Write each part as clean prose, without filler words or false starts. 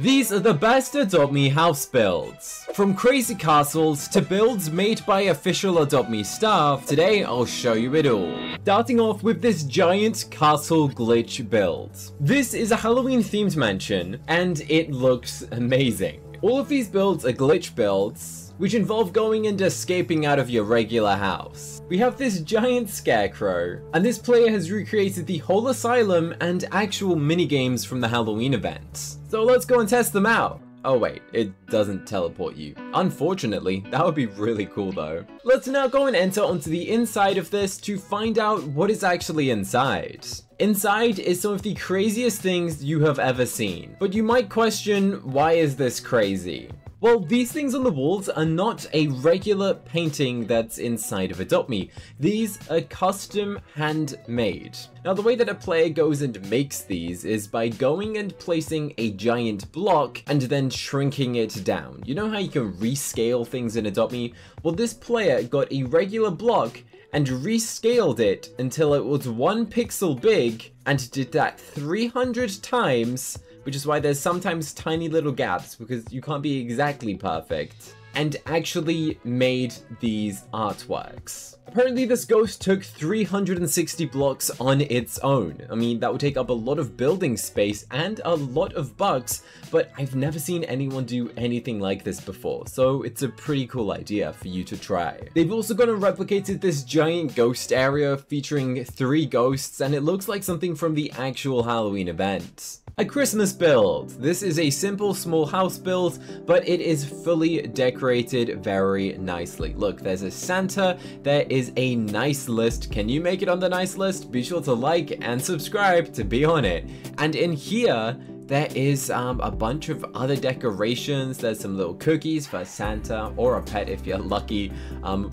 These are the best Adopt Me house builds. From crazy castles to builds made by official Adopt Me staff, today I'll show you it all. Starting off with this giant castle glitch build. This is a Halloween themed mansion and it looks amazing. All of these builds are glitch builds, which involve going and escaping out of your regular house. We have this giant scarecrow, and this player has recreated the whole asylum and actual minigames from the Halloween event. So let's go and test them out. Oh wait, it doesn't teleport you. Unfortunately, that would be really cool though. Let's now go and enter onto the inside of this to find out what is actually inside. Inside is some of the craziest things you have ever seen, but you might question, why is this crazy? Well, these things on the walls are not a regular painting that's inside of Adopt Me. These are custom handmade. Now, the way that a player goes and makes these is by going and placing a giant block and then shrinking it down. You know how you can rescale things in Adopt Me? Well, this player got a regular block and rescaled it until it was 1 pixel big and did that 300 times, which is why there's sometimes tiny little gaps because you can't be exactly perfect, and actually made these artworks. Apparently this ghost took 360 blocks on its own. I mean, that would take up a lot of building space and a lot of bucks, but I've never seen anyone do anything like this before, so it's a pretty cool idea for you to try. They've also gone and replicated this giant ghost area featuring 3 ghosts, and it looks like something from the actual Halloween event. A Christmas build. This is a simple small house build, but it is fully decorated very nicely. Look, there's a Santa, there is a nice list. Can you make it on the nice list? Be sure to like and subscribe to be on it. And in here, there is a bunch of other decorations. There's some little cookies for Santa or a pet if you're lucky.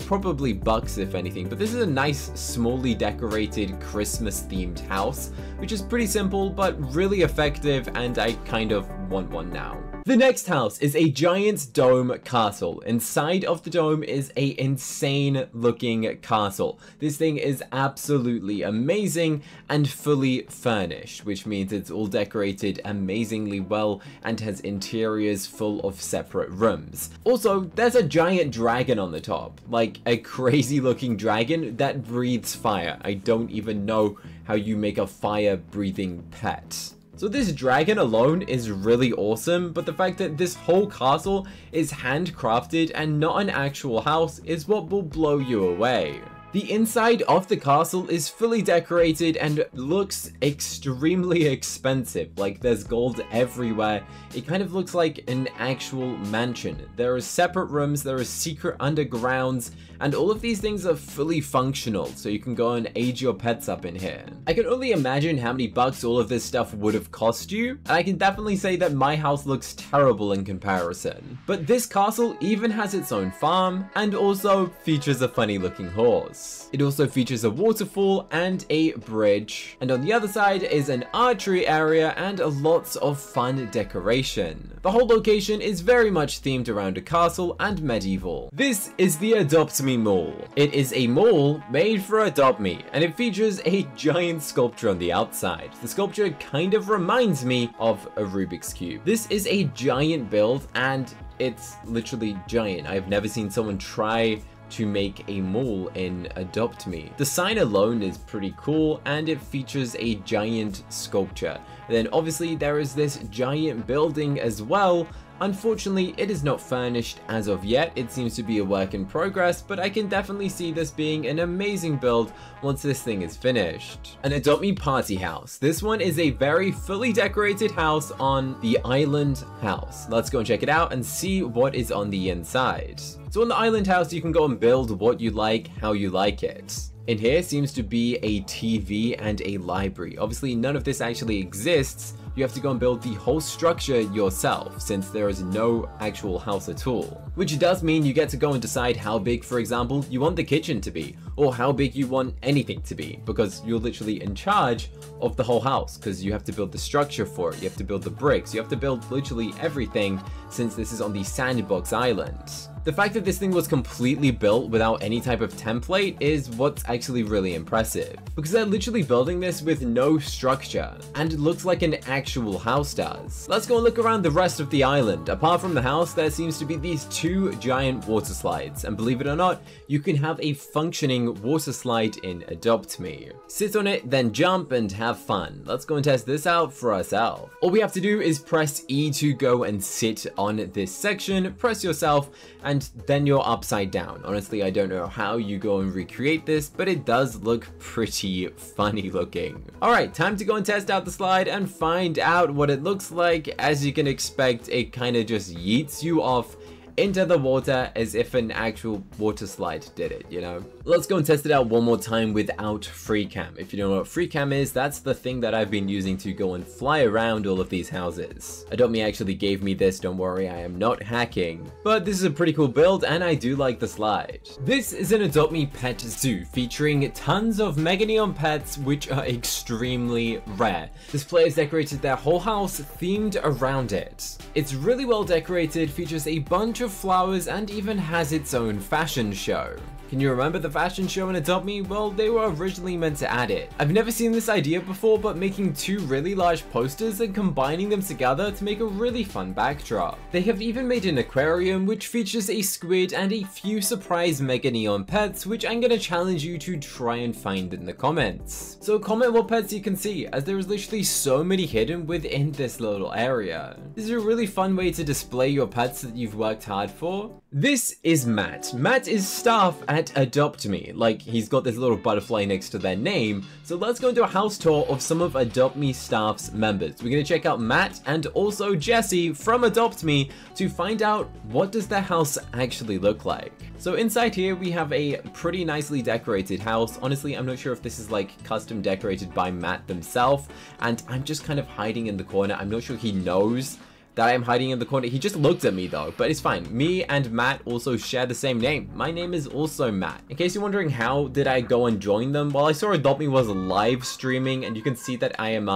Probably bucks if anything, but this is a nice, smallly decorated Christmas themed house, which is pretty simple, but really effective, and I kind of want one now. The next house is a giant dome castle. Inside of the dome is an insane looking castle. This thing is absolutely amazing and fully furnished, which means it's all decorated amazingly well and has interiors full of separate rooms. Also, there's a giant dragon on the top, like a crazy looking dragon that breathes fire. I don't even know how you make a fire breathing pet. So this dragon alone is really awesome, but the fact that this whole castle is handcrafted and not an actual house is what will blow you away. The inside of the castle is fully decorated and looks extremely expensive. Like, there's gold everywhere. It kind of looks like an actual mansion. There are separate rooms, there are secret undergrounds, and all of these things are fully functional, so you can go and age your pets up in here. I can only imagine how many bucks all of this stuff would have cost you, and I can definitely say that my house looks terrible in comparison. But this castle even has its own farm, and also features a funny looking horse. It also features a waterfall and a bridge, and on the other side is an archery area and lots of fun decoration. The whole location is very much themed around a castle and medieval. This is the Adopt Me Mall. It is a mall made for Adopt Me, and it features a giant sculpture on the outside. The sculpture kind of reminds me of a Rubik's Cube. This is a giant build, and it's literally giant. I've never seen someone try to make a mall in Adopt Me. The sign alone is pretty cool, and it features a giant sculpture. And then obviously there is this giant building as well. Unfortunately, it is not furnished as of yet. It seems to be a work in progress, but I can definitely see this being an amazing build once this thing is finished. An Adopt Me party house. This one is a very fully decorated house on the island house. Let's go and check it out and see what is on the inside. So on the island house, you can go and build what you like, how you like it. In here seems to be a TV and a library. Obviously, none of this actually exists. You have to go and build the whole structure yourself, since there is no actual house at all. Which does mean you get to go and decide how big, for example, you want the kitchen to be, or how big you want anything to be, because you're literally in charge of the whole house, because you have to build the structure for it, you have to build the bricks, you have to build literally everything, since this is on the sandbox island. The fact that this thing was completely built without any type of template is what's actually really impressive, because they're literally building this with no structure, and it looks like an actual house does. Let's go and look around the rest of the island. Apart from the house, there seems to be these two giant water slides, and believe it or not, you can have a functioning water slide in Adopt Me. Sit on it, then jump, and have fun. Let's go and test this out for ourselves. All we have to do is press E to go and sit on this section, press yourself, and then you're upside down. Honestly, I don't know how you go and recreate this, but it does look pretty funny looking. Alright, time to go and test out the slide and find out what it looks like. As you can expect, it kind of just yeets you off into the water as if an actual water slide did it, you know? Let's go and test it out one more time without free cam. If you don't know what free cam is, that's the thing that I've been using to go and fly around all of these houses. Adopt Me actually gave me this, don't worry, I am not hacking. But this is a pretty cool build and I do like the slide. This is an Adopt Me pet zoo featuring tons of Mega Neon pets which are extremely rare. This player's decorated their whole house themed around it. It's really well decorated, features a bunch of flowers, and even has its own fashion show. Can you remember the fashion show in Adopt Me? Well, they were originally meant to add it. I've never seen this idea before, but making two really large posters and combining them together to make a really fun backdrop. They have even made an aquarium which features a squid and a few surprise Mega Neon pets, which I'm gonna challenge you to try and find in the comments. So comment what pets you can see, as there is literally so many hidden within this little area. This is a really fun way to display your pets that you've worked hard for. This is Matt. Matt is staff at Adopt Me. Like, he's got this little butterfly next to their name. So let's go and do a house tour of some of Adopt Me staff's members. We're going to check out Matt and also Jesse from Adopt Me to find out what does their house actually look like. So inside here, we have a pretty nicely decorated house. Honestly, I'm not sure if this is like custom decorated by Matt themselves. And I'm just kind of hiding in the corner. I'm not sure he knows that I am hiding in the corner. He just looked at me though, but it's fine. Me and Matt also share the same name. My name is also Matt. In case you're wondering how did I go and join them, well, I saw Adopt Me was live streaming and you can see that I am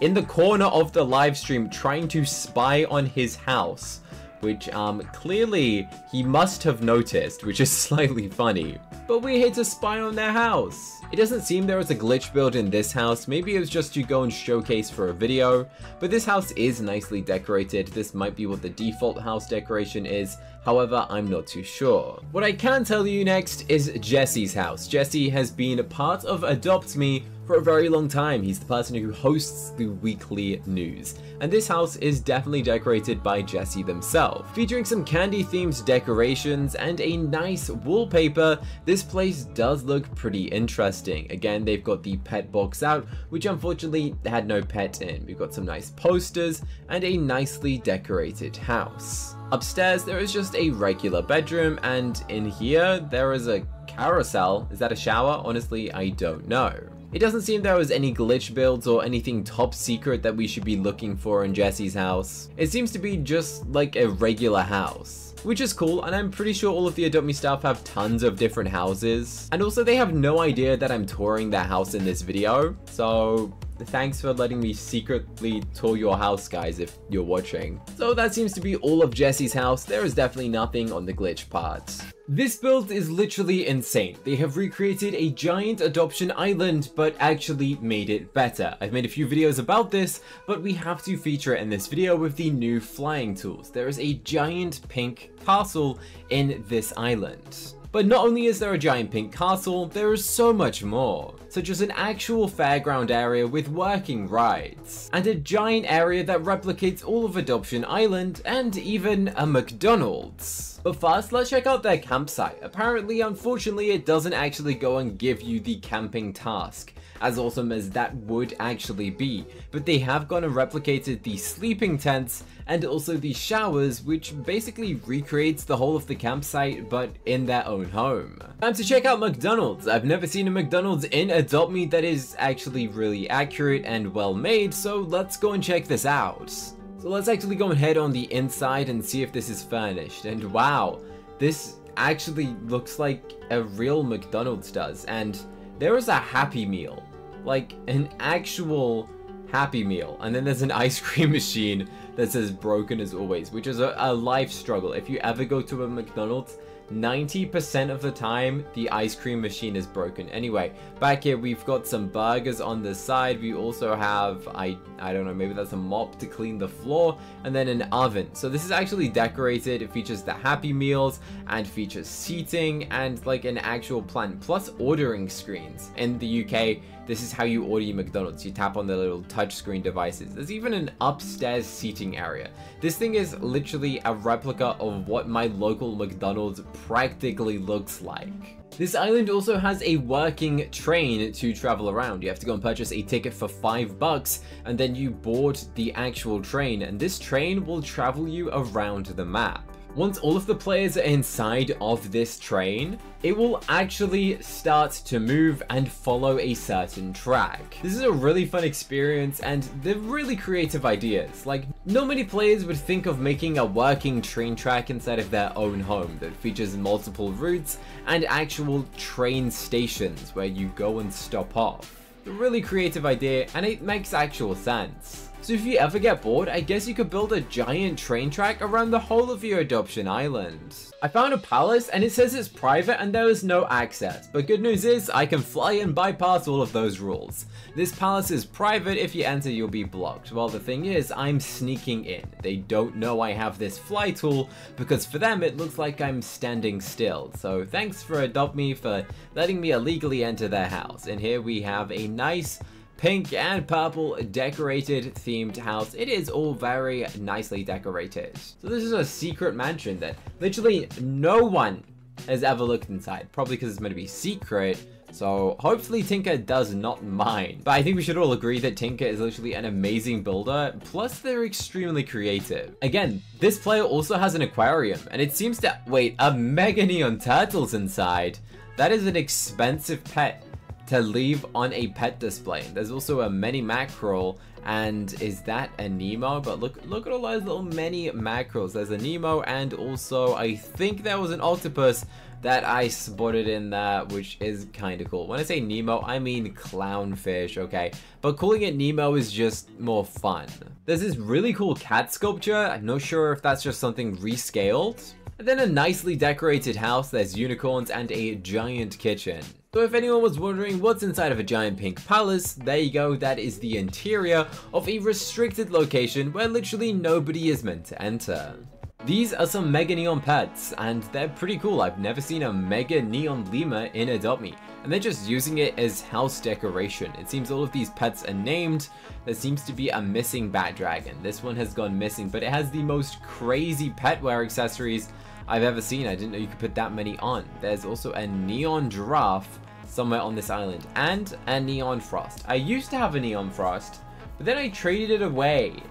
in the corner of the live stream trying to spy on his house, which clearly he must have noticed, which is slightly funny. But we're here to spy on their house. It doesn't seem there was a glitch build in this house. Maybe it was just to go and showcase for a video, but this house is nicely decorated. This might be what the default house decoration is. However, I'm not too sure. What I can tell you next is Jesse's house. Jesse has been a part of Adopt Me for a very long time. He's the person who hosts the weekly news. And this house is definitely decorated by Jesse themselves. Featuring some candy themed decorations and a nice wallpaper, this place does look pretty interesting. Again, they've got the pet box out, which unfortunately had no pet in. We've got some nice posters and a nicely decorated house. Upstairs, there is just a regular bedroom, and in here, there is a carousel. Is that a shower? Honestly, I don't know. It doesn't seem there was any glitch builds or anything top secret that we should be looking for in Jesse's house. It seems to be just like a regular house, which is cool, and I'm pretty sure all of the Adopt Me staff have tons of different houses. And also, they have no idea that I'm touring their house in this video, so thanks for letting me secretly tour your house, guys, if you're watching. So that seems to be all of Jesse's house. There is definitely nothing on the glitch part. This build is literally insane. They have recreated a giant adoption island, but actually made it better. I've made a few videos about this, but we have to feature it in this video with the new flying tools. There is a giant pink castle in this island. But not only is there a giant pink castle, there is so much more, such as an actual fairground area with working rides, and a giant area that replicates all of Adoption Island, and even a McDonald's. But first, let's check out their campsite. Apparently, unfortunately, it doesn't actually go and give you the camping task, as awesome as that would actually be, but they have gone and replicated the sleeping tents and also the showers, which basically recreates the whole of the campsite but in their own home. Time to check out McDonald's. I've never seen a McDonald's in Adopt Me that is actually really accurate and well made, so let's go and check this out. So let's actually go and head on the inside and see if this is furnished, and wow, this actually looks like a real McDonald's does, and there is a Happy Meal, like an actual Happy Meal, and then there's an ice cream machine that says broken as always, which is a life struggle. If you ever go to a McDonald's, 90% of the time the ice cream machine is broken. Anyway, back here we've got some burgers on the side. We also have, I don't know, maybe that's a mop to clean the floor, and then an oven. So this is actually decorated. It features the Happy Meals and features seating and like an actual plant, plus ordering screens. In the UK, this is how you order your McDonald's. You tap on the little touchscreen devices. There's even an upstairs seating area. This thing is literally a replica of what my local McDonald's practically looks like. This island also has a working train to travel around. You have to go and purchase a ticket for $5 and then you board the actual train, and this train will travel you around the map. Once all of the players are inside of this train, it will actually start to move and follow a certain track. This is a really fun experience, and they're really creative ideas. Like, not many players would think of making a working train track inside of their own home that features multiple routes and actual train stations where you go and stop off. A really creative idea, and it makes actual sense. So if you ever get bored, I guess you could build a giant train track around the whole of your adoption island. I found a palace and it says it's private and there is no access, but good news is I can fly and bypass all of those rules. This palace is private. If you enter, you'll be blocked. Well, the thing is, I'm sneaking in. They don't know I have this fly tool because for them it looks like I'm standing still. So thanks for Adopt Me for letting me illegally enter their house. And here we have a nice pink and purple decorated themed house. It is all very nicely decorated. So this is a secret mansion that literally no one has ever looked inside, probably because it's meant to be secret. So hopefully Tinker does not mind. But I think we should all agree that Tinker is literally an amazing builder, plus they're extremely creative. Again, this player also has an aquarium, and it seems to, wait, a Mega Neon turtle's inside. That is an expensive pet to leave on a pet display. There's also a mini mackerel, and is that a Nemo? But look at all those little mini mackerels. There's a Nemo, and also I think there was an octopus that I spotted in there, which is kind of cool. When I say Nemo, I mean clownfish, okay? But calling it Nemo is just more fun. There's this really cool cat sculpture. I'm not sure if that's just something rescaled. And then a nicely decorated house. There's unicorns and a giant kitchen. So if anyone was wondering what's inside of a giant pink palace, there you go, that is the interior of a restricted location where literally nobody is meant to enter. These are some Mega Neon pets, and they're pretty cool. I've never seen a Mega Neon lemur in Adopt Me, and they're just using it as house decoration. It seems all of these pets are named. There seems to be a missing bat dragon. This one has gone missing, but it has the most crazy pet wear accessories I've ever seen. I didn't know you could put that many on. There's also a neon giraffe somewhere on this island, and a neon frost. I used to have a neon frost, but then I traded it away,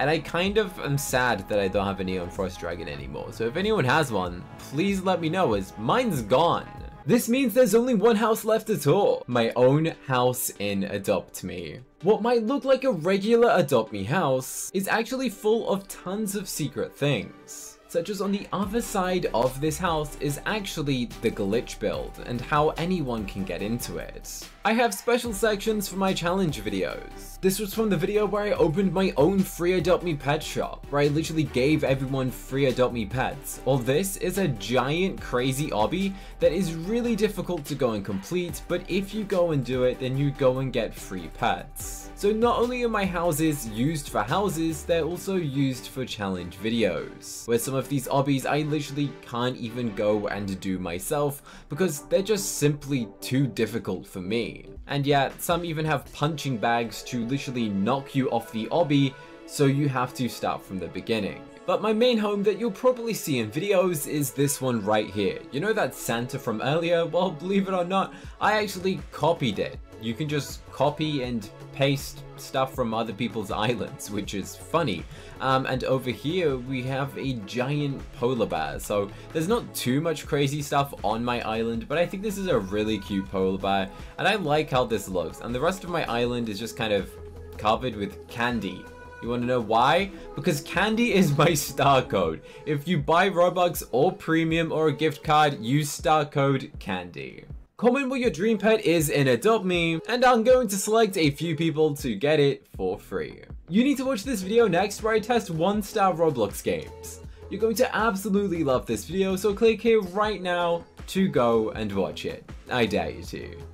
and I kind of am sad that I don't have a neon frost dragon anymore. So if anyone has one, please let me know, as mine's gone. This means there's only one house left at all. My own house in Adopt Me. What might look like a regular Adopt Me house is actually full of tons of secret things. Such as on the other side of this house is actually the glitch build and how anyone can get into it. I have special sections for my challenge videos. This was from the video where I opened my own free Adopt Me pet shop, where I literally gave everyone free Adopt Me pets. Well, this is a giant crazy obby that is really difficult to go and complete, but if you go and do it, then you go and get free pets. So not only are my houses used for houses, they're also used for challenge videos, where some of these obbies I literally can't even go and do myself because they're just simply too difficult for me. And yet some even have punching bags to literally knock you off the obby, so you have to start from the beginning. But my main home that you'll probably see in videos is this one right here. You know that Santa from earlier? Well, believe it or not, I actually copied it. You can just copy and paste stuff from other people's islands, which is funny. And over here we have a giant polar bear. So there's not too much crazy stuff on my island, but I think this is a really cute polar bear, and I like how this looks. And the rest of my island is just kind of covered with candy. You want to know why? Because candy is my star code. If you buy Robux or premium or a gift card, use star code candy. Comment what your dream pet is in Adopt Me, and I'm going to select a few people to get it for free. You need to watch this video next where I test 1-star Roblox games. You're going to absolutely love this video, so click here right now to go and watch it. I dare you to.